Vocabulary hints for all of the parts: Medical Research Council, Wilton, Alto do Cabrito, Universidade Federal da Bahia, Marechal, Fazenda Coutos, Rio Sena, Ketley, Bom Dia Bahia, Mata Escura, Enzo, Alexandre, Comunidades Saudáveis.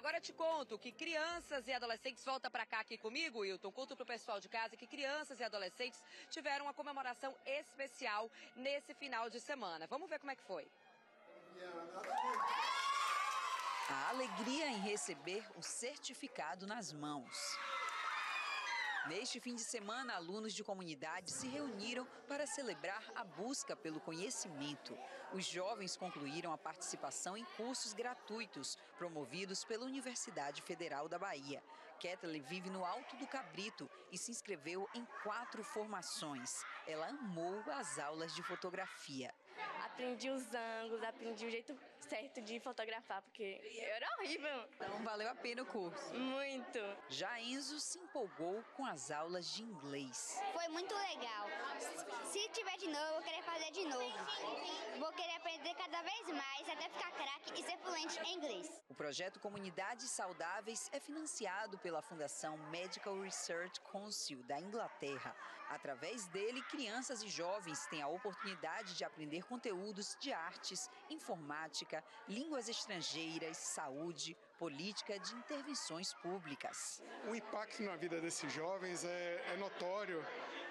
Agora te conto que crianças e adolescentes, volta para cá aqui comigo, Wilton, conto pro pessoal de casa que crianças e adolescentes tiveram uma comemoração especial nesse final de semana. Vamos ver como é que foi. A alegria em receber o certificado nas mãos. Neste fim de semana, alunos de comunidades se reuniram para celebrar a busca pelo conhecimento. Os jovens concluíram a participação em cursos gratuitos, promovidos pela Universidade Federal da Bahia. Ketley vive no Alto do Cabrito e se inscreveu em 4 formações. Ela amou as aulas de fotografia. Aprendi os ângulos, aprendi o jeito certo de fotografar, porque eu era horrível. Então valeu a pena o curso. Muito. Já Enzo se empolgou com as aulas de inglês. Foi muito legal. Se tiver de novo, eu vou querer fazer de novo. Vou querer aprender cada vez mais, até ficar craque e ser fluente em inglês. O projeto Comunidades Saudáveis é financiado pela Fundação Medical Research Council da Inglaterra. Através dele, crianças e jovens têm a oportunidade de aprender conteúdos de artes, informática, línguas estrangeiras, saúde, política de intervenções públicas. O impacto na vida desses jovens é notório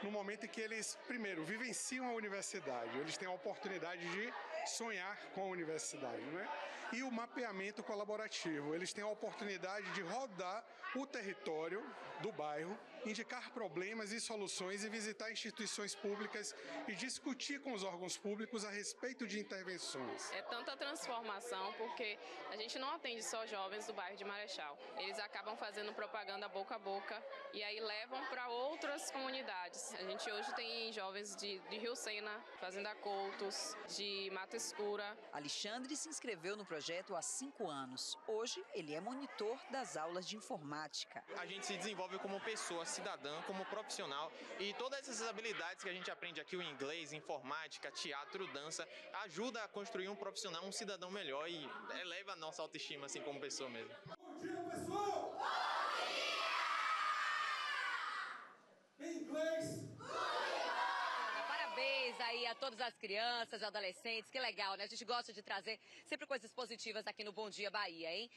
no momento em que eles, primeiro, vivenciam a universidade, eles têm a oportunidade de sonhar com a universidade, né? E o mapeamento colaborativo, eles têm a oportunidade de rodar o território do bairro, indicar problemas e soluções e visitar instituições públicas e discutir com os órgãos públicos a respeito de intervenções. É tanta transformação, porque a gente não atende só jovens do bairro de Marechal. Eles acabam fazendo propaganda boca a boca e aí levam para outras comunidades. A gente hoje tem jovens de Rio Sena, Fazenda Coutos, de Mata Escura. Alexandre se inscreveu no projeto há 5 anos. Hoje ele é monitor das aulas de informática. A gente se desenvolve como pessoa, cidadã, como profissional, e todas essas habilidades que a gente aprende aqui, o inglês, informática, teatro, dança, ajuda a construir um profissional, um cidadão melhor e eleva a nossa autoestima assim como pessoa. Mesmo. Bom dia, pessoal! Bom dia! Em inglês! Bom dia! Parabéns aí a todas as crianças, adolescentes, que legal, né? A gente gosta de trazer sempre coisas positivas aqui no Bom Dia Bahia, hein?